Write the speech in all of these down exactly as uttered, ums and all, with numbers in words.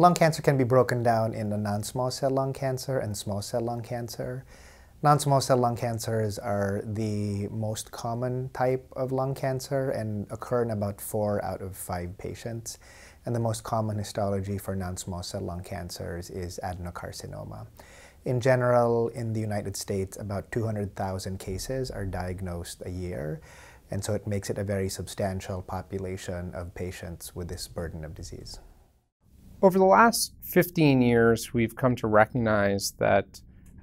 Lung cancer can be broken down into non-small cell lung cancer and small cell lung cancer. Non-small cell lung cancers are the most common type of lung cancer and occur in about four out of five patients. And the most common histology for non-small cell lung cancers is adenocarcinoma. In general, in the United States, about two hundred thousand cases are diagnosed a year. And so it makes it a very substantial population of patients with this burden of disease. Over the last fifteen years, we've come to recognize that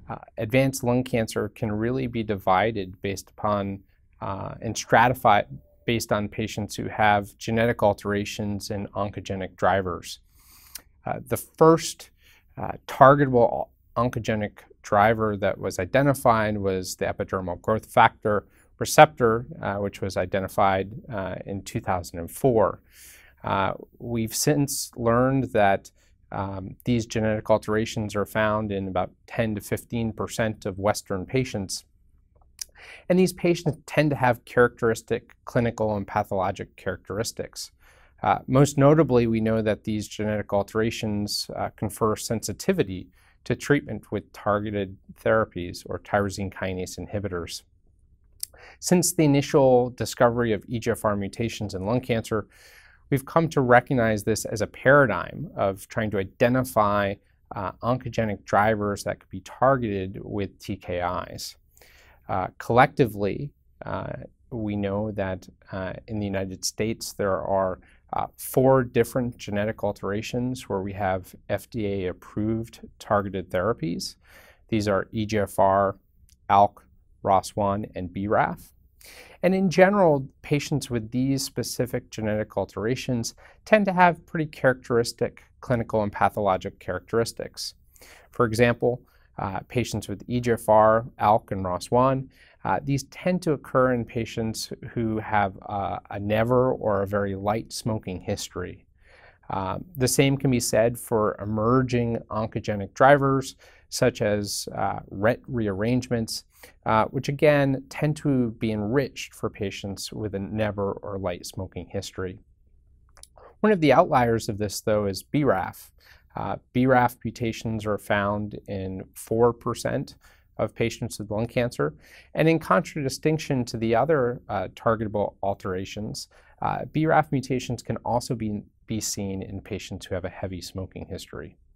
Uh, advanced lung cancer can really be divided based upon uh, and stratified based on patients who have genetic alterations and oncogenic drivers. Uh, the first uh, targetable oncogenic driver that was identified was the epidermal growth factor receptor, uh, which was identified uh, in two thousand four. Uh, we've since learned that Um, these genetic alterations are found in about ten to fifteen percent of Western patients. And these patients tend to have characteristic clinical and pathologic characteristics. Uh, most notably, we know that these genetic alterations uh, confer sensitivity to treatment with targeted therapies or tyrosine kinase inhibitors. Since the initial discovery of E G F R mutations in lung cancer, we've come to recognize this as a paradigm of trying to identify uh, oncogenic drivers that could be targeted with T K Is. Uh, collectively, uh, we know that uh, in the United States there are uh, four different genetic alterations where we have F D A-approved targeted therapies. These are E G F R, ALK, R O S one, and B RAF. And in general, patients with these specific genetic alterations tend to have pretty characteristic clinical and pathologic characteristics. For example, uh, patients with E G F R, ALK, and R O S one, uh, these tend to occur in patients who have uh, a never or a very light smoking history. Uh, the same can be said for emerging oncogenic drivers, such as uh, R E T rearrangements, uh, which again tend to be enriched for patients with a never or light smoking history. One of the outliers of this, though, is B RAF. Uh, B RAF mutations are found in four percent of patients with lung cancer, and in contradistinction to the other uh, targetable alterations, uh, B RAF mutations can also be, be seen in patients who have a heavy smoking history.